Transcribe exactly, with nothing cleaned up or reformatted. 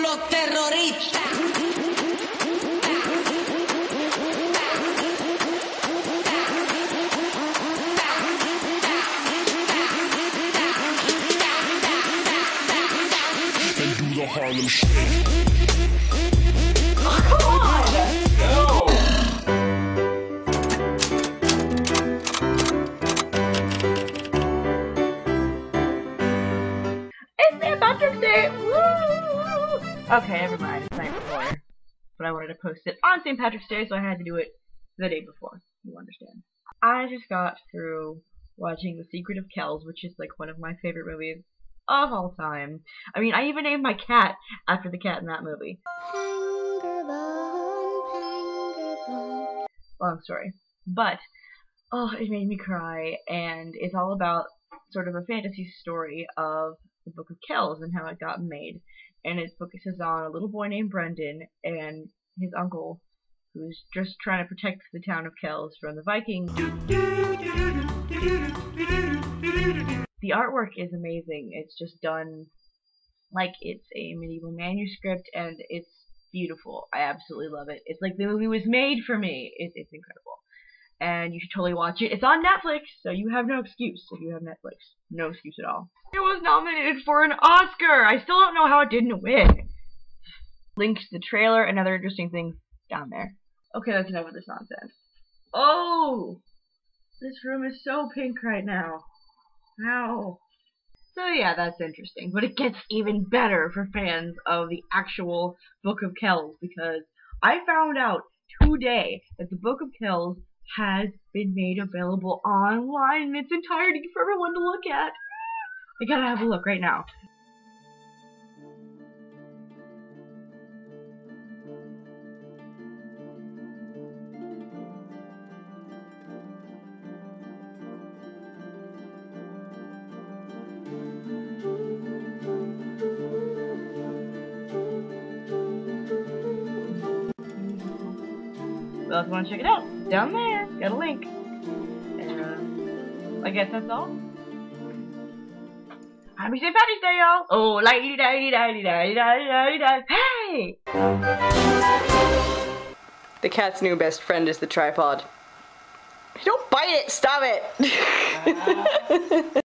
con los terroristas. They do the Harlem shit. Come on! Let's go! Okay, never mind. It's the night before. But I wanted to post it on Saint Patrick's Day, so I had to do it the day before. You understand. I just got through watching The Secret of Kells, which is like one of my favorite movies of all time. I mean, I even named my cat after the cat in that movie. Long story. But, oh, it made me cry, and it's all about sort of a fantasy story of The Book of Kells and how it got made. And it focuses on a little boy named Brendan and his uncle, who's just trying to protect the town of Kells from the Vikings. The artwork is amazing. It's just done like it's a medieval manuscript, and it's beautiful. I absolutely love it. It's like the movie was made for me. It, it's incredible. And you should totally watch it. It's on Netflix, so you have no excuse if you have Netflix. No excuse at all. It was nominated for an Oscar! I still don't know how it didn't win. Links to the trailer and other interesting things down there. Okay, that's enough of this nonsense. Oh! This room is so pink right now. Wow. So yeah, that's interesting. But it gets even better for fans of the actual Book of Kells, because I found out today that the Book of Kells has been made available online in its entirety for everyone to look at. I gotta have a look right now. Well, if you want to check it out, down there, got a link. And uh, I guess that's all. Happy Saint Patrick's Day, y'all! Oh, lady, lady, lady, lady, lady, lady, hey! The cat's new best friend is the tripod. Don't bite it! Stop it! Uh.